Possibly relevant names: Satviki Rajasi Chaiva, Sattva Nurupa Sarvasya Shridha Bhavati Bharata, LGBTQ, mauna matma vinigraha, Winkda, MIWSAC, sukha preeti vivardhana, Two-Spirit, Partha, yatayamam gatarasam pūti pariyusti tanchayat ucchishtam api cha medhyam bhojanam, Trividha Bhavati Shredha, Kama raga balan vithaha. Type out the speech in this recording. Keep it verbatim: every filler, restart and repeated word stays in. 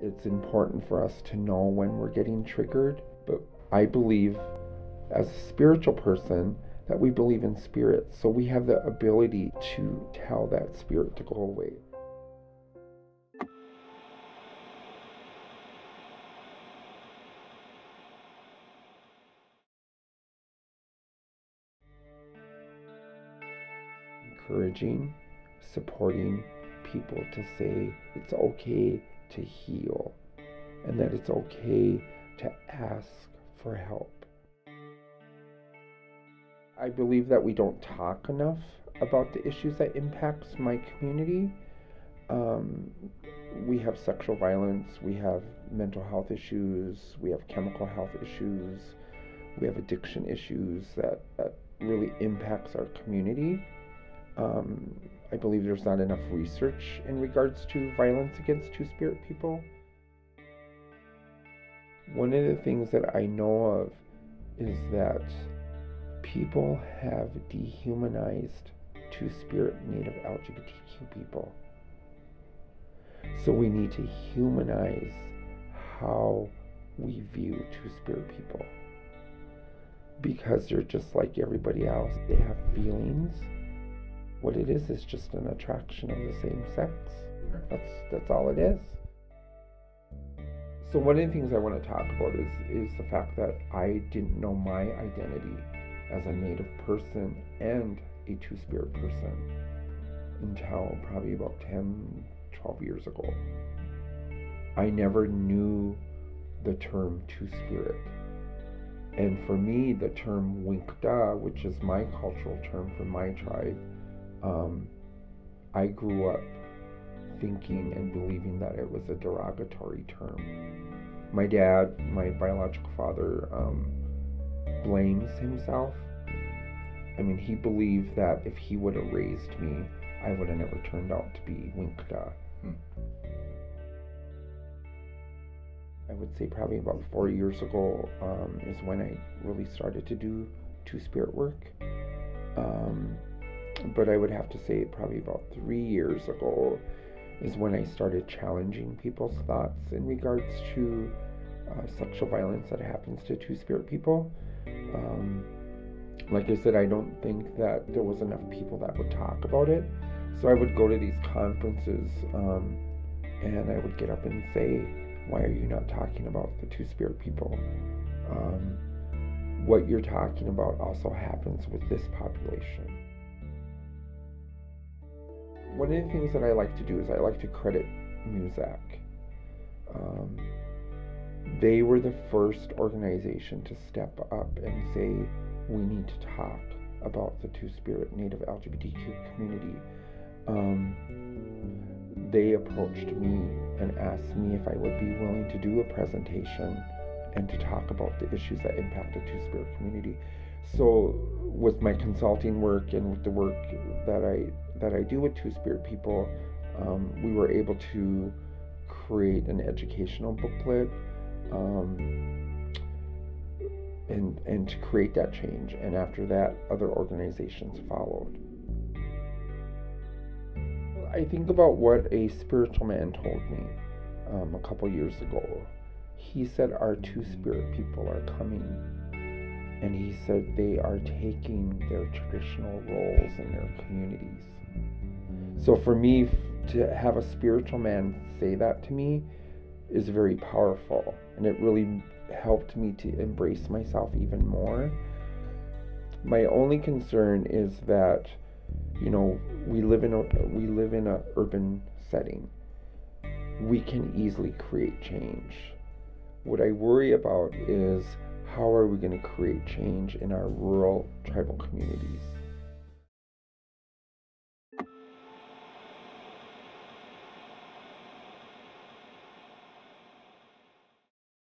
It's important for us to know when we're getting triggered, but I believe as a spiritual person that we believe in spirits, so we have the ability to tell that spirit to go away. Encouraging, supporting people to say it's okay to heal and that it's okay to ask for help. I believe that we don't talk enough about the issues that impacts my community. Um, we have sexual violence, we have mental health issues, we have chemical health issues, we have addiction issues that, that really impacts our community. Um, I believe there's not enough research in regards to violence against Two-Spirit people. One of the things that I know of is that people have dehumanized Two-Spirit Native L G B T Q people. So we need to humanize how we view Two-Spirit people, because they're just like everybody else. They have feelings. What it is is just an attraction of the same sex. That's that's all it is. So one of the things I want to talk about is is the fact that I didn't know my identity as a Native person and a Two-Spirit person until probably about ten, twelve years ago. I never knew the term Two-Spirit. And for me, the term Winkda, which is my cultural term for my tribe, Um, I grew up thinking and believing that it was a derogatory term. My dad, my biological father, um, blames himself. I mean, he believed that if he would have raised me, I would have never turned out to be Winkda. Hmm. I would say probably about four years ago um, is when I really started to do Two-Spirit work. Um, But I would have to say probably about three years ago is when I started challenging people's thoughts in regards to uh, sexual violence that happens to Two-Spirit people. Um, like I said, I don't think that there was enough people that would talk about it. So I would go to these conferences um, and I would get up and say, why are you not talking about the Two-Spirit people? Um, what you're talking about also happens with this population. One of the things that I like to do is I like to credit MIWSAC. Um, they were the first organization to step up and say, we need to talk about the Two-Spirit Native L G B T Q community. Um, they approached me and asked me if I would be willing to do a presentation and to talk about the issues that impact the Two-Spirit community. So with my consulting work and with the work that I that I do with Two-Spirit people, um, we were able to create an educational booklet um, and, and to create that change. And after that, other organizations followed. I think about what a spiritual man told me um, a couple years ago. He said our Two-Spirit people are coming. And he said they are taking their traditional roles in their communities. So for me, to have a spiritual man say that to me is very powerful. And it really helped me to embrace myself even more. My only concern is that, you know, we live in a, we live in an urban setting. We can easily create change. What I worry about is, how are we going to create change in our rural tribal communities?